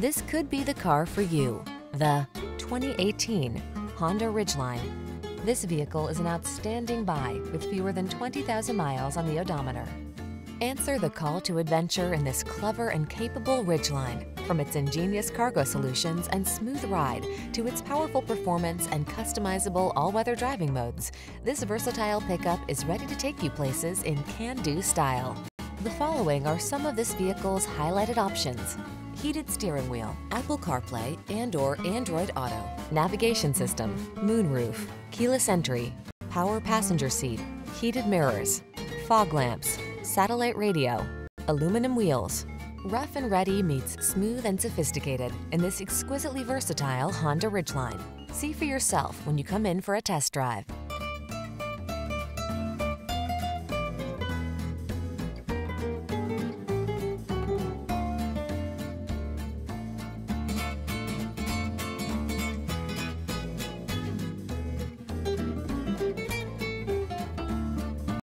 This could be the car for you. The 2018 Honda Ridgeline. This vehicle is an outstanding buy with fewer than 20,000 miles on the odometer. Answer the call to adventure in this clever and capable Ridgeline. From its ingenious cargo solutions and smooth ride to its powerful performance and customizable all-weather driving modes, this versatile pickup is ready to take you places in can-do style. The following are some of this vehicle's highlighted options: heated steering wheel, Apple CarPlay and/or Android Auto, navigation system, moonroof, keyless entry, power passenger seat, heated mirrors, fog lamps, satellite radio, aluminum wheels. Rough and ready meets smooth and sophisticated in this exquisitely versatile Honda Ridgeline. See for yourself when you come in for a test drive.